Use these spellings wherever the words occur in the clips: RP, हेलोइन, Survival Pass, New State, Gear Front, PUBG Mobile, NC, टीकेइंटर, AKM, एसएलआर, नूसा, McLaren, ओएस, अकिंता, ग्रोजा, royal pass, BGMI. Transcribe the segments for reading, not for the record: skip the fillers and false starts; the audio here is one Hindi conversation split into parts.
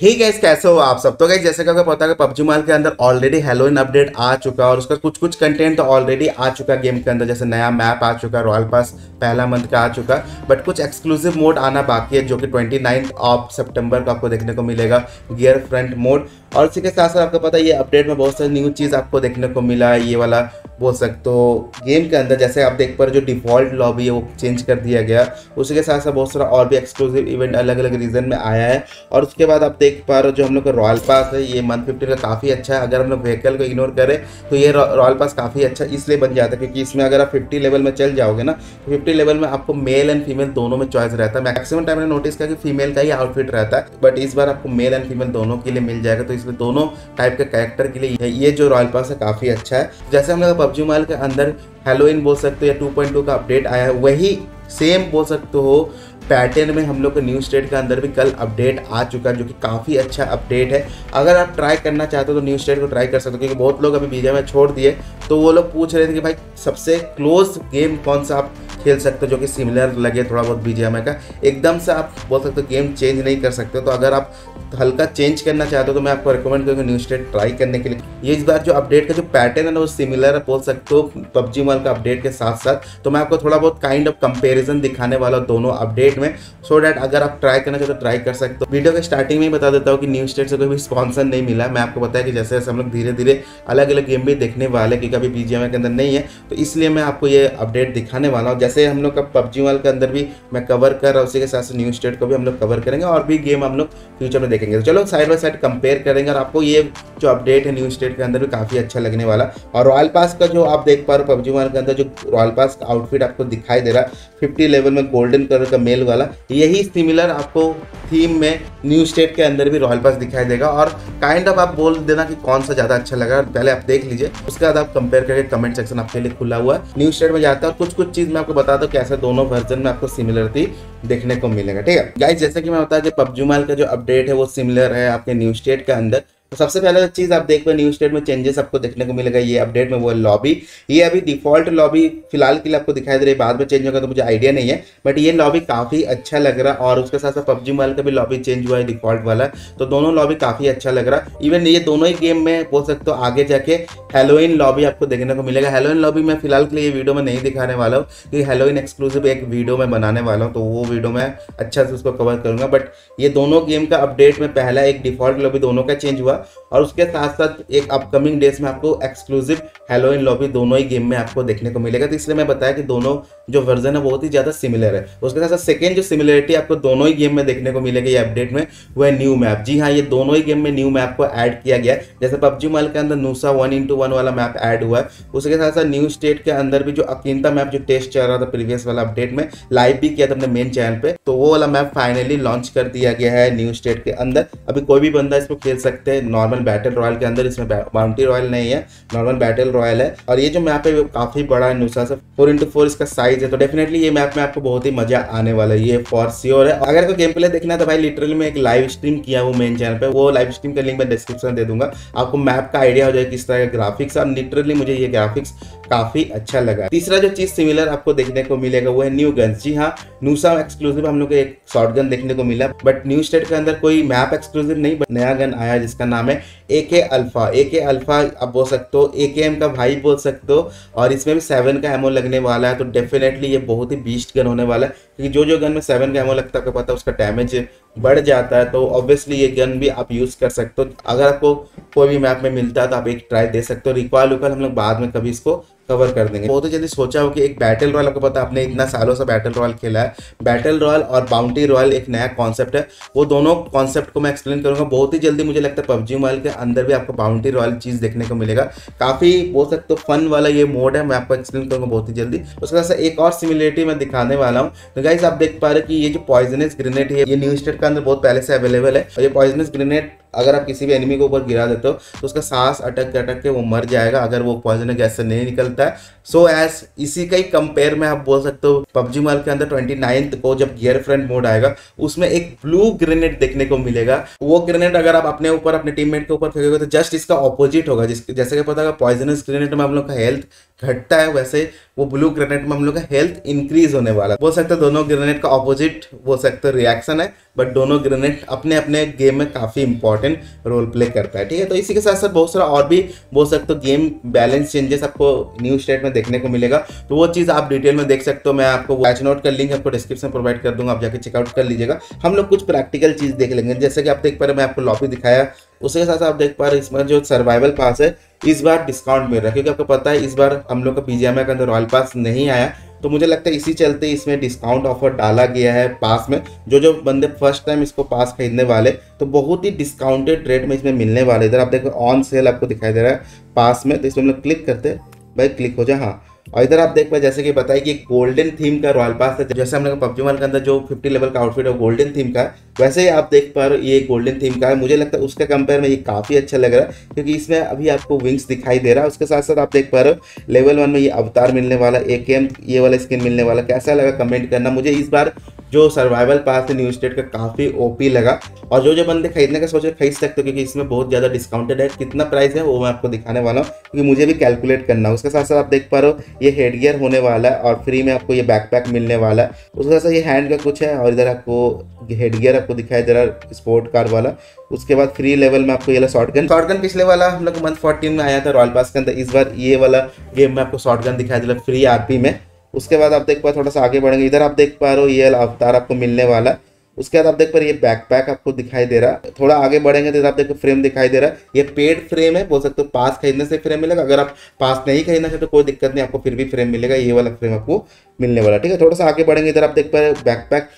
हे गाइस, कैसे हो आप सब। तो गाइस जैसे कि आपको पता है PUBG Mobile के अंदर ऑलरेडी हेलोइन अपडेट आ चुका है और उसका कुछ कुछ कंटेंट तो ऑलरेडी आ चुका है गेम के अंदर। जैसे नया मैप आ चुका है, रॉयल पास पहला मंथ का आ चुका है, बट कुछ एक्सक्लूसिव मोड आना बाकी है जो कि 29 सितंबर को आपको देखने को मिलेगा, गियर फ्रंट मोड। और इसी के साथ साथ आपको पता है ये अपडेट में बहुत सारी न्यू चीज़ आपको देखने को मिला है। ये वाला बोल सकते हो गेम के अंदर, जैसे आप देख पा रहे हो जो डिफ़ॉल्ट लॉबी है वो चेंज कर दिया गया। उसी के साथ साथ बहुत सारा और भी एक्सक्लूसिव इवेंट अलग अलग रीजन में आया है। और उसके बाद आप देख पा रहे हो जो हम लोग का रॉयल पास है, ये मंथ 15 का काफ़ी अच्छा है। अगर हम लोग व्हीकल को इग्नोर करें तो ये रॉयल पास काफ़ी अच्छा इसलिए बन जाता है क्योंकि इसमें अगर आप 50 लेवल में चल जाओगे ना, 50 लेवल में आपको मेल एंड फीमेल दोनों में चॉइस रहता है। मैक्सिमम टाइम मैंने नोटिस किया कि फीमेल का ही आउटफिट रहता है, बट इस बार आपको मेल एंड फीमेल दोनों के लिए मिल जाएगा। तो इसमें दोनों टाइप के कैरेक्टर के लिए ये जो रॉयल पास है काफ़ी अच्छा है। जैसे हम लोग PUBG Mobile के अंदर हेलोइन बोल सकते हो या 2.2 का अपडेट आया है, वही सेम बोल सकते हो पैटर्न में हम लोग के न्यू स्टेट के अंदर भी कल अपडेट आ चुका है जो कि काफ़ी अच्छा अपडेट है। अगर आप ट्राई करना चाहते हो तो न्यू स्टेट को ट्राई कर सकते हो, क्योंकि बहुत लोग अभी बीजेएमआई में छोड़ दिए तो वो लोग पूछ रहे थे कि भाई सबसे क्लोज गेम कौन सा आप खेल सकते हो जो कि सिमिलर लगे थोड़ा बहुत बीजेएमआई का। एकदम से आप बोल सकते हो गेम चेंज नहीं कर सकते, तो अगर आप हल्का चेंज करना चाहते हो तो मैं आपको रिकमेंड करूँगा न्यू स्टेट ट्राई करने के लिए। ये इस बार जो अपडेट का जो पैटर्न है ना वो सिमिलर बोल सकते हो PUBG Mobile का अपडेट के साथ साथ। तो मैं आपको थोड़ा बहुत काइंड ऑफ कंपेरिजन दिखाने वाला हूँ दोनों अपडेट में, सो डैट अगर आप ट्राई करना चाहते हो तो ट्राई कर सकते हो। वीडियो के स्टार्टिंग में ही बता देता हूँ कि न्यू स्टेट से कोई भी स्पॉन्सर नहीं मिला। मैं आपको बताया कि जैसे जैसे हम लोग धीरे धीरे अलग अलग गेम भी देखने वाले क्योंकि अभी BGMI के अंदर नहीं है, तो इसलिए मैं आपको ये अपडेट दिखाने वाला हूँ। जैसे हम लोग का PUBG Mobile के अंदर भी मैं कवर कर रहा हूँ, उसी के साथ न्यू स्टेट को भी हम लोग कवर करेंगे और भी गेम हम लोग फ्यूचर में देखेंगे। तो चलो साइड बाय साइड कंपेयर करेंगे और आपको ये जो अपडेट है न्यू स्टेट के अंदर भी काफ़ी अच्छा लगने वाला। और रॉयल पास का जो आप देख पा रहे हो PUBG Mobile के अंदर जो रॉयल पास का आउटफिट आपको दिखाई दे रहा है 50 लेवल में गोल्डन कलर का मेल वाला, यही सिमिलर आपको थीम में न्यू स्टेट के अंदर भी रॉयल पास दिखाई देगा। और काइंड ऑफ आप बोल देना कि कौन सा ज़्यादा अच्छा लगा, पहले आप देख लीजिए, उसके बाद आप कंपेयर करके कमेंट सेक्शन आपके लिए खुला हुआ है। न्यू स्टेट में जाता है और कुछ कुछ चीज़ मैं आपको बता दूँ कैसे दोनों वर्जन में आपको सिमिलरिटी देखने को मिलेगा। ठीक है गाइस, जैसे कि मैं बताया कि PUBG Mobile का जो अपडेट है वो सिमिलर है आपके न्यू स्टेट के अंदर। तो सबसे पहला चीज़ आप देख पाए न्यू स्टेट में चेंजेस आपको देखने को मिलेगा ये अपडेट में, वो है लॉबी। ये अभी डिफ़ॉल्ट लॉबी फिलहाल के लिए आपको दिखाई दे रही है, बाद में चेंज होगा तो मुझे आइडिया नहीं है, बट ये लॉबी काफ़ी अच्छा लग रहा है। और उसके साथ साथ PUBG Mobile का भी लॉबी चेंज हुआ है डिफ़ॉल्ट वाला, तो दोनों लॉबी काफ़ी अच्छा लग रहा है। इवन ये दोनों ही गेम में बोल सकते हो आगे जाके हेलोइन लॉबी आपको देखने को मिलेगा। हेलोइन लॉबी मैं फिलहाल के लिए वीडियो में नहीं दिखाने वाला हूँ क्योंकि हेलोइन एक्सक्लूसिव एक वीडियो में बनाने वाला हूँ, तो वो वीडियो में अच्छा से उसको कवर करूँगा। बट ये दोनों गेम का अपडेट में पहला एक डिफ़ॉल्ट लॉबी दोनों का चेंज हुआ और उसके साथ साथ एक अपकमिंग डेज में आपको एक्सक्लूसिव हेलोइन लॉबी दोनों ही गेम में आपको देखने को मिलेगा। तो इसलिए मैं बताया कि दोनों जो वर्जन है बहुत ही ज़्यादा सिमिलर है। उसके साथ साथ सेकेंड जो सिमिलरिटी आपको दोनों ही गेम में देखने को मिलेगी ये अपडेट में, वह न्यू मैप। जी हाँ, ये दोनों ही गेम में न्यू मैप को ऐड किया गया है। जैसे PUBG Mobile के अंदर नूसा 1x1 वाला मैप ऐड हुआ है, उसके साथ साथ न्यू स्टेट के अंदर भी जो अकिंता मैप जो टेस्ट चल रहा था प्रीवियस वाला अपडेट में, लाइव भी किया था अपने मेन चैनल पर, तो वो वाला मैप फाइनली लॉन्च कर दिया गया है न्यू स्टेट के अंदर। अभी कोई भी बंदा इसको खेल सकते हैं नॉर्मल बैटल रॉयल के अंदर। इसमें बाउंटी रॉयल नहीं है, नॉर्मल बैटल रॉयल है। और ये जो मैप है काफ़ी बड़ा है, नूसा से 4x4 इसका साइज है, तो डेफिनेटली ये मैप में आपको बहुत ही मजा आने वाला है, ये फॉर श्योर है। अगर कोई गेम प्ले देखना है तो भाई लिटरली मैं एक लाइव स्ट्रीम किया हूँ मेन चैनल पे, वो लाइव स्ट्रीम का लिंक मैं डिस्क्रिप्शन दे दूंगा, आपको मैप का आइडिया हो जाए किस तरह का ग्राफिक्स। और लिटरली मुझे ये ग्राफिक्स काफ़ी अच्छा लगा। तीसरा जो चीज़ सिमिलर आपको देखने को मिलेगा वो है न्यू गन्स। जी हाँ, नूसा एक्सक्लूसिव हम लोग को एक शॉर्ट गन देखने को मिला, बट न्यू स्टेट के अंदर कोई मैप एक्सक्लूसिव नहीं, बट नया गन आया जिसका नाम है AK अल्फा। AK अल्फा आप बोल सकते हो AKM का भाई बोल सकते हो, और इसमें भी 7 का एमओ लगने वाला है। तो डेफिनेटली ये बहुत ही बीस्ट गन होने वाला है क्योंकि जो गन में 7 का एमओ लगता है आपको पता है उसका डैमेज बढ़ जाता है, तो ऑब्वियसली ये गन भी आप यूज़ कर सकते हो। अगर आपको कोई भी मैप में मिलता है तो आप एक ट्राई दे सकते हो। रिकॉल उकॉल हम लोग बाद में कभी इसको कवर कर देंगे। बहुत ही जल्दी सोचा हो कि एक बैटल रॉयल, आपको पता है आपने इतना सालों से बैटल रॉयल खेला है, बैटल रॉयल और बाउंटी रॉयल एक नया कॉन्सेप्ट है, वो दोनों कॉन्सेप्ट को मैं एक्सप्लेन करूँगा बहुत ही जल्दी। मुझे लगता है PUBG Mobile के अंदर भी आपको बाउंटी रॉयल चीज़ देखने को मिलेगा, काफ़ी बोल सकते हो फन वाला ये मोड है, मैं आपको एक्सप्लेन करूँगा बहुत ही जल्दी। उसके साथ एक और सिमिलरिटी मैं दिखाने वाला हूँ। तो गाइस आप देख पा रहे कि ये जो पॉइजनस ग्रेनेड है ये न्यू स्टेट के अंदर बहुत पहले से अवेलेबल है, और ये पॉइजनस ग्रेनेड अगर आप किसी भी एनिमी के ऊपर गिरा देते हो तो उसका सांस अटक के वो मर जाएगा अगर वो पॉइजन गैस से नहीं निकलता है। सो एज इसी का ही कंपेयर में आप बोल सकते हो PUBG Mobile के अंदर 29th को जब गियर फ्रंट मोड आएगा उसमें एक ब्लू ग्रेनेड देखने को मिलेगा। वो ग्रेनेड अगर आप अपने ऊपर अपने टीममेट के ऊपर फेंकोगे तो जस्ट इसका ऑपोजिट होगा। जैसे कि पता होगा पॉइजनस ग्रेनेड में हम लोग का हेल्थ घटता है, वैसे वो ब्लू ग्रेनेड में हम लोग का हेल्थ इंक्रीज होने वाला। बोल सकते हो दोनों ग्रेनेड का ऑपोजिट बोल सकते हो रिएक्शन है, बट दोनों ग्रेनेड अपने अपने गेम में काफ़ी इंपॉर्टेंट रोल प्ले करता है। ठीक है, तो इसी के साथ साथ बहुत सारा और भी बोल सकते हो गेम बैलेंस चेंजेस आपको न्यू स्टेट में देखने को मिलेगा, तो वो चीज़ आप डिटेल में देख सकते हो। मैं आपको वैच नोट का लिंक आपको डिस्क्रिप्शन प्रोवाइड कर दूंगा, आप जाके चेकआउट कर लीजिएगा। हम लोग कुछ प्रैक्टिकल चीज़ देख लेंगे, जैसे कि आप देख पा रहे मैं आपको लॉबी दिखाया, उसके साथ आप देख पा रहे इसमें जो सर्वाइवल पास है इस बार डिस्काउंट मिल रहा है, क्योंकि आपको पता है इस बार हम लोग का BGMI के अंदर रॉयल पास नहीं आया, तो मुझे लगता है इसी चलते इसमें डिस्काउंट ऑफर डाला गया है पास में। जो जो बंदे फर्स्ट टाइम इसको पास खरीदने वाले तो बहुत ही डिस्काउंटेड रेट में इसमें मिलने वाले। इधर आप देखो ऑन सेल आपको दिखाई दे रहा है पास में, तो इसमें हम लोग क्लिक करते हैं, भाई क्लिक हो जाए। हाँ, और इधर आप देख पाए जैसे कि बताया कि गोल्डन थीम का रॉयल पास है, जैसे हम लोग PUBG Mobile के अंदर जो 50 लेवल का आउटफिट है गोल्डन थीम का है, वैसे ही आप देख पा रहे हो ये गोल्डन थीम का है। मुझे लगता है उसका कंपेयर में ये काफ़ी अच्छा लग रहा है, क्योंकि इसमें अभी आपको विंग्स दिखाई दे रहा है। उसके साथ साथ आप देख पा रहे हो लेवल 1 में ये अवतार मिलने वाला, AKM ये वाला स्किन मिलने वाला। कैसा लगा कमेंट करना। मुझे इस बार जो सर्वाइवल पास न्यू स्टेट का काफ़ी OP लगा, और जो जो बंदे खरीदने का सोच रहे खरीद सकते हो, क्योंकि इसमें बहुत ज़्यादा डिस्काउंटेड है। कितना प्राइस है वो मैं आपको दिखाने वाला हूँ, क्योंकि मुझे भी कैलकुलेट करना है। उसके साथ साथ आप देख पा रहे हो ये हेड गियर होने वाला है, और फ्री में आपको ये बैकपैक मिलने वाला है। उसके साथ साथ ये हैंड का कुछ है, और इधर आपको हेड गियर आपको दिखाई दे रहा है स्पोर्ट कार वाला। उसके बाद फ्री लेवल में आपको ये वाला शॉर्टगन पिछले वाला हम लोग मंथ 14 में आया था रॉयल पास के अंदर, इस बार ये वाला गेम में आपको शॉर्टगन दिखाई दे रहा है फ्री RP में। उसके बाद आप देख पा थोड़ा सा आगे बढ़ेंगे, इधर आप देख पा रहे हो ये अवतार आपको मिलने वाला। उसके बाद आप देख पा रहे ये बैकपैक आपको दिखाई दे रहा। थोड़ा आगे बढ़ेंगे तो आप देखो फ्रेम दिखाई दे रहा है, ये पेड फ्रेम है, बोल सकते हो पास खरीदने से फ्रेम मिलेगा। अगर आप पास नहीं खरीदना चाहते तो कोई दिक्कत नहीं, आपको फिर भी फ्रेम मिलेगा, ये वाला फ्रेम आपको मिलने वाला। ठीक है, थोड़ा सा आगे बढ़ेंगे इधर आप देख पा रहे बैकपैक,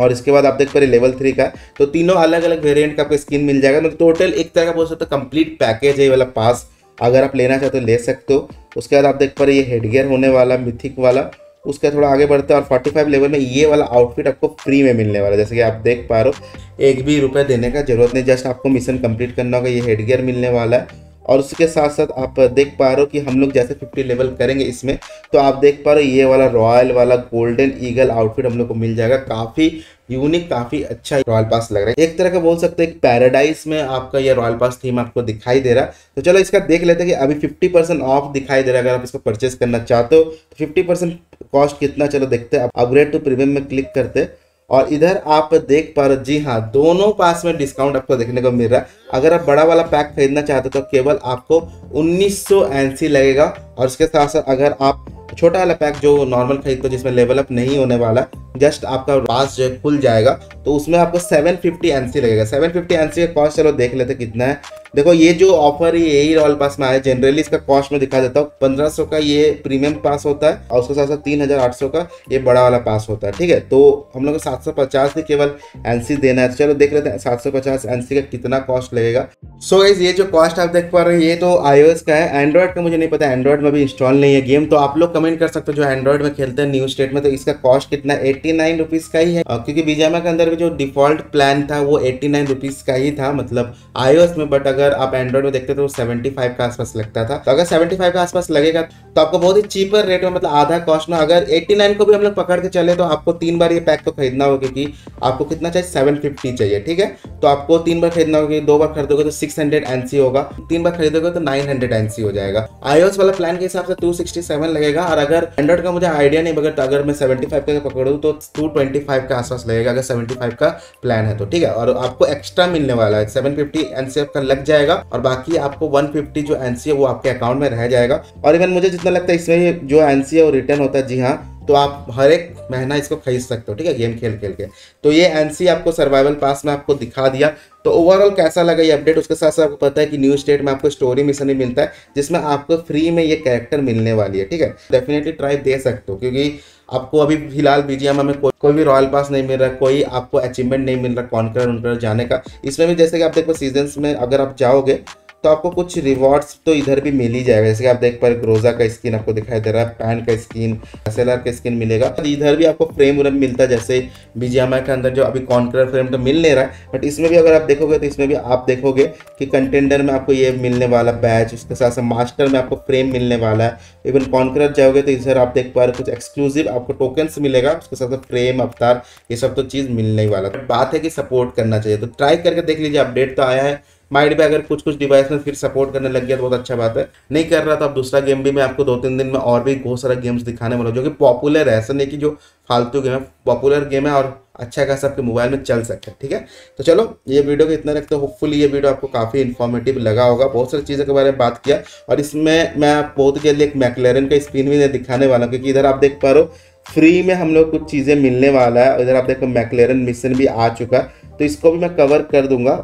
और इसके बाद आप देख पा रहे लेवल 3 का। तो तीनों अलग अलग वेरियंट का आपको स्किन मिल जाएगा, मतलब टोटल एक तरह का बोल सकते हो कंप्लीट पैकेज है ये वाला पास। अगर आप लेना चाहते हो ले सकते हो। उसके बाद आप देख पा रहे ये हेड गियर होने वाला मिथिक वाला। उसका थोड़ा आगे बढ़ते हैं और 45 लेवल में ये वाला आउटफिट आपको फ्री में मिलने वाला है, जैसे कि आप देख पा रहे हो। एक भी रुपये देने का जरूरत नहीं, जस्ट आपको मिशन कंप्लीट करना होगा। ये हेड गियर मिलने वाला है, और उसके साथ साथ आप देख पा रहे हो कि हम लोग जैसे 50 लेवल करेंगे इसमें, तो आप देख पा रहे हो ये वाला रॉयल वाला गोल्डन ईगल आउटफिट हम लोग को मिल जाएगा। काफ़ी यूनिक, काफ़ी अच्छा रॉयल पास लग रहा है, एक तरह का बोल सकते हैं पैराडाइज में आपका ये रॉयल पास थीम आपको दिखाई दे रहा है। तो चलो इसका देख लेते हैं कि अभी 50% ऑफ दिखाई दे रहा है। अगर आप इसको परचेस करना चाहते हो तो 50% कॉस्ट कितना, चलो देखते हैं। अपग्रेड टू प्रीमियम में क्लिक करते हैं, और इधर आप देख पा रहे हो, जी हाँ, दोनों पास में डिस्काउंट आपको देखने को मिल रहा है। अगर आप बड़ा वाला पैक खरीदना चाहते हो तो केवल आपको 1900 NC लगेगा, और उसके साथ साथ अगर आप छोटा वाला पैक जो नॉर्मल खरीदते हो जिसमें लेवल अप नहीं होने वाला, जस्ट आपका पास जो खुल जाएगा, तो उसमें आपको 750 NC लगेगा। 750 NC का कॉस्ट चलो देख लेते कितना है। देखो ये जो ऑफर है यही रॉयल पास में आया। जनरली इसका कॉस्ट मैं दिखा देता हूँ, 1500 का ये प्रीमियम पास होता है, और उसके साथ साथ 3800 का ये बड़ा वाला पास होता है। ठीक है, तो हम लोग को 750 ही केवल NC देना है। चलो देख लेते हैं 750 NC का कितना कॉस्ट लगेगा। सो गाइस ये जो कॉस्ट आप देख पा रहे हैं ये तो iOS का है। एंड्रॉयड का मुझे नहीं पता, एंड्रॉयड में भी इंस्टॉल नहीं है गेम, तो आप लोग कमेंट कर सकते हो जो एंड्रॉयड में खेलते हैं न्यू स्टेट में, तो इसका कॉस्ट कितना 89 रुपीज़ का ही है, क्योंकि BGMI के अंदर भी जो डिफ़ॉल्ट प्लान था वो 89 रुपीज़ का ही था, मतलब iOS में। बट अगर आप एंड्रॉइड में देखते तो 75 के आसपास लगता था, तो अगर 75 के आसपास लगेगा तो आपको बहुत ही चीपर रेट में, मतलब आधा कॉस्ट में। अगर 89 को भी हम लोग पकड़ के चले तो आपको 3 बार ये पैक तो खरीदना होगा, क्योंकि आपको कितना चाहिए 750 चाहिए। ठीक है, तो आपको 3 बार खरीदना होगा, क्योंकि 2 बार खरीदोगे तो 600 NC होगा, 3 बार खरीदोगे तो 900 NC हो जाएगा। iOS वाला प्लान के हिसाब से 267 लगेगा, और अगर एंड्रॉइड का मुझे आइडिया नहीं, मगर अगर मैं 75 का पकड़ूँ तो 225 के आसपास लगेगा, अगर 75 का प्लान है तो। ठीक है, और आपको एक्स्ट्रा मिलने वाला है 750 NC आपका लग जाएगा, और बाकी आपको 150 जो NC है वो आपके अकाउंट में रह जाएगा। और इवन मुझे जितना लगता है इसमें जो NC है वो रिटर्न होता है, जी हाँ, तो आप हर एक महीना इसको खरीद सकते हो। ठीक है, गेम खेल खेल के। तो ये NC आपको सर्वाइवल पास में आपको दिखा दिया। तो ओवरऑल कैसा लगा ये अपडेट। उसके साथ साथ आपको पता है कि न्यू स्टेट में आपको स्टोरी मिशन भी मिलता है, जिसमें आपको फ्री में ये कैरेक्टर मिलने वाली है। ठीक है, डेफिनेटली ट्राई दे सकते हो, क्योंकि आपको अभी फिलहाल BGMI में कोई भी रॉयल पास नहीं मिल रहा, कोई आपको अचीवमेंट नहीं मिल रहा कॉन्कर जाने का। इसमें भी जैसे कि आप देखो सीजन्स में अगर आप जाओगे तो आपको कुछ रिवॉर्ड्स तो इधर भी मिल ही जाएगा। जैसे कि आप देख पा रहे ग्रोजा का स्किन आपको दिखाई दे रहा है, पैंट का स्किन, एसएलआर का स्किन मिलेगा। तो इधर भी आपको फ्रेम व्रेम मिलता है, जैसे बीजीएमआई के अंदर जो अभी कॉन्करर फ्रेम तो मिल नहीं रहा है, बट इसमें भी अगर आप देखोगे तो इसमें भी आप देखोगे कि कंटेंडर में आपको ये मिलने वाला बैच, उसके साथ साथ मास्टर में आपको फ्रेम मिलने वाला है। इवन कॉन्करर जाओगे तो इधर आप देख पा रहे कुछ एक्सक्लूसिव आपको टोकन्स मिलेगा, उसके साथ साथ फ्रेम, अवतार, ये सब तो चीज़ मिलने वाला। बात है कि सपोर्ट करना चाहिए, तो ट्राई करके देख लीजिए। अपडेट तो आया है, माइंड पे अगर कुछ कुछ डिवाइस में फिर सपोर्ट करने लग गया तो बहुत अच्छा बात है, नहीं कर रहा तो अब दूसरा गेम भी मैं आपको 2-3 दिन में और भी बहुत सारा गेम्स दिखाने वाला हूँ जो कि पॉपुलर है। ऐसा नहीं कि जो फालतू गेम है, पॉपुलर गेम है और अच्छा खासा आपके मोबाइल में चल सकता है। ठीक है, तो चलो ये वीडियो को इतना रखते हैं। होपफुली ये वीडियो आपको काफ़ी इन्फॉर्मेटिव लगा होगा, बहुत सारी चीज़ों के बारे में बात किया। और इसमें मैं बहुत जल्दी एक मैकलेरन का स्पिन भी दिखाने वाला हूँ, क्योंकि इधर आप देख पा रहे हो फ्री में हम लोग कुछ चीज़ें मिलने वाला है। इधर आप देखो मैकलेरन मिशन भी आ चुका है, तो इसको भी मैं कवर कर दूंगा,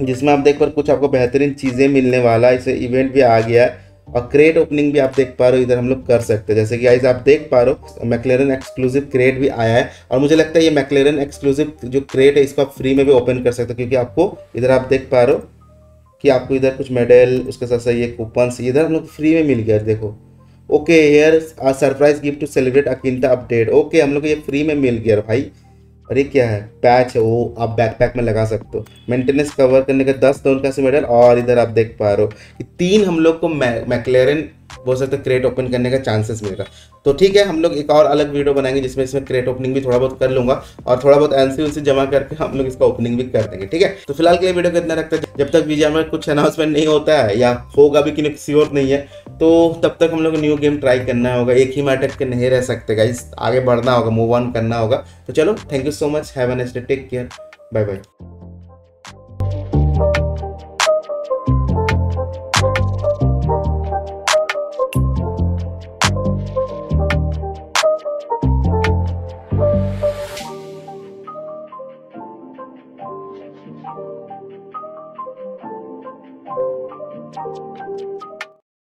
जिसमें आप देख पर कुछ आपको बेहतरीन चीज़ें मिलने वाला है। इसे इवेंट भी आ गया है और क्रेट ओपनिंग भी आप देख पा रहे हो इधर हम लोग कर सकते हैं। जैसे कि गाइस आप देख पा रहे हो मैकलेरन एक्सक्लूसिव क्रेट भी आया है, और मुझे लगता है ये मैकलेरन एक्सक्लूसिव जो क्रेट है इसको आप फ्री में भी ओपन कर सकते हो, क्योंकि आपको इधर आप देख पा रहे हो कि आपको इधर कुछ मेडल, उसके साथ साथ ये कूपन्स इधर हम लोग फ्री में मिल गया। देखो okay, here surprise gift to celebrate अकिंता अपडेट। ओके, हम लोग ये फ्री में मिल गया भाई। और ये क्या है, पैच है, वो आप बैकपैक में लगा सकते हो। मेंटेनेंस कवर करने के 10 मेडल, और इधर आप देख पा रहे हो कि 3 हम लोग को मैकलेरन बोल सकते क्रेट ओपन करने का चांसेस मिल रहा है। तो ठीक है, हम लोग एक और अलग वीडियो बनाएंगे जिसमें इसमें क्रेट ओपनिंग भी थोड़ा बहुत कर लूँगा, और थोड़ा बहुत एनसी जमा करके हम लोग इसका ओपनिंग भी कर देंगे। ठीक है, तो फिलहाल के लिए वीडियो को इतना रखते हैं। जब तक बीजीएमआई में कुछ अनाउंसमेंट नहीं होता है, या होगा भी कि श्योर नहीं है, तो तब तक हम लोग न्यू गेम ट्राई करना होगा। एक ही में अटक के नहीं रह सकते गाइस, आगे बढ़ना होगा, मूव ऑन करना होगा। तो चलो, thank you so much, have a nice day, take care, bye bye.